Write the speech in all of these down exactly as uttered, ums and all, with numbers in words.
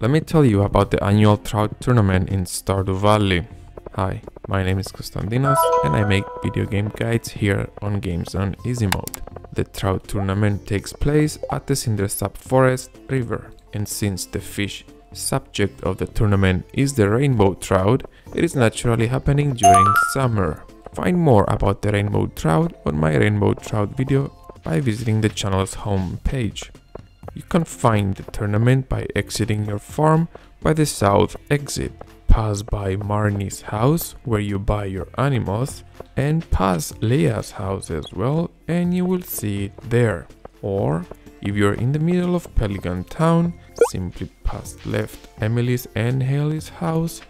Let me tell you about the annual trout tournament in Stardew Valley. Hi, my name is Costantinos and I make video game guides here on Games on Easy Mode. The trout tournament takes place at the Cindersap Forest river, and since the fish subject of the tournament is the rainbow trout, it is naturally happening during summer. Find more about the rainbow trout on my rainbow trout video by visiting the channel's homepage. You can find the tournament by exiting your farm by the south exit. Pass by Marnie's house where you buy your animals, and pass Leah's house as well and you will see it there. Or if you're in the middle of Pelican town, simply pass left Emily's and Haley's house,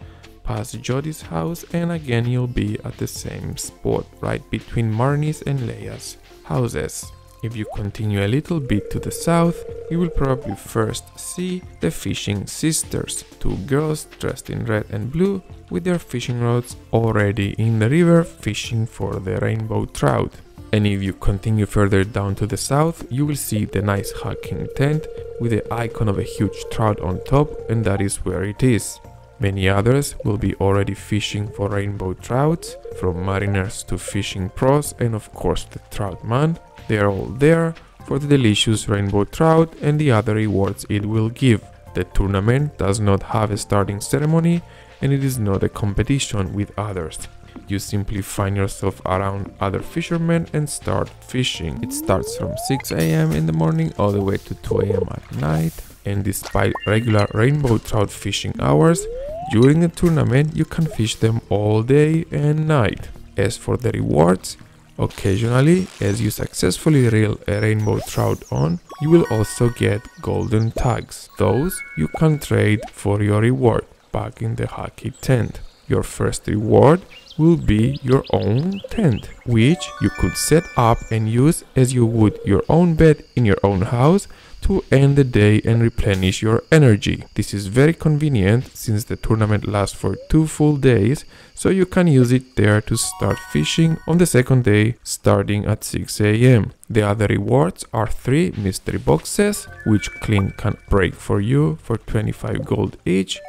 pass Jody's house, and again you'll be at the same spot right between Marnie's and Leah's houses. If you continue a little bit to the south, you will probably first see the fishing sisters, two girls dressed in red and blue with their fishing rods already in the river fishing for the rainbow trout. And if you continue further down to the south, you will see the nice hacking tent with the icon of a huge trout on top, and that is where it is. Many others will be already fishing for rainbow trouts, from mariners to fishing pros and of course the trout man. They are all there for the delicious rainbow trout and the other rewards it will give. The tournament does not have a starting ceremony and it is not a competition with others. You simply find yourself around other fishermen and start fishing. It starts from six A M in the morning all the way to two A M at night, and despite regular rainbow trout fishing hours, during the tournament you can fish them all day and night. As for the rewards, occasionally, as you successfully reel a rainbow trout on, you will also get golden tags. Those you can trade for your reward back in the hockey tent. Your first reward will be your own tent, which you could set up and use as you would your own bed in your own house to end the day and replenish your energy. This is very convenient since the tournament lasts for two full days, so you can use it there to start fishing on the second day starting at six A M The other rewards are three mystery boxes, which Clint can break for you for twenty-five gold each,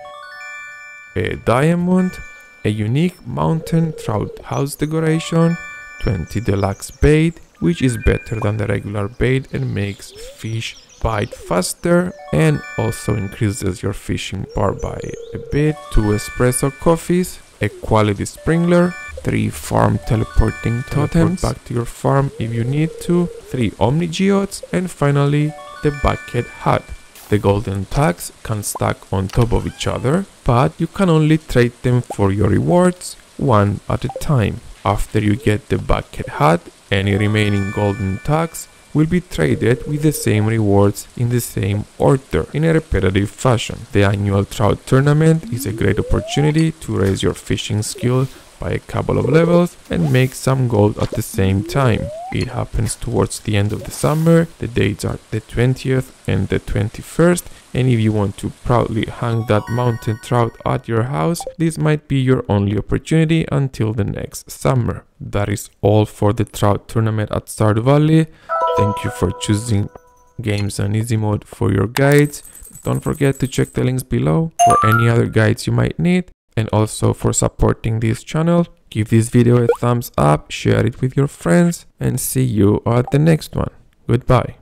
a diamond, a unique mountain trout house decoration, twenty deluxe bait, which is better than the regular bait and makes fish bite faster and also increases your fishing bar by a bit, two espresso coffees, a quality sprinkler, three farm teleporting totems, teleport back to your farm if you need to, three omni geodes, and finally the bucket hat. The golden tags can stack on top of each other, but you can only trade them for your rewards one at a time. After you get the bucket hat, any remaining golden tags will be traded with the same rewards in the same order, in a repetitive fashion. The annual trout tournament is a great opportunity to raise your fishing skill by a couple of levels and make some gold at the same time. It happens towards the end of the summer. The dates are the twentieth and the twenty-first, and if you want to proudly hang that mountain trout at your house, this might be your only opportunity until the next summer. That is all for the trout tournament at Stardew Valley. Thank you for choosing Games on Easy Mode for your guides. Don't forget to check the links below for any other guides you might need. And also for supporting this channel, give this video a thumbs up, share it with your friends, and see you at the next one. Goodbye.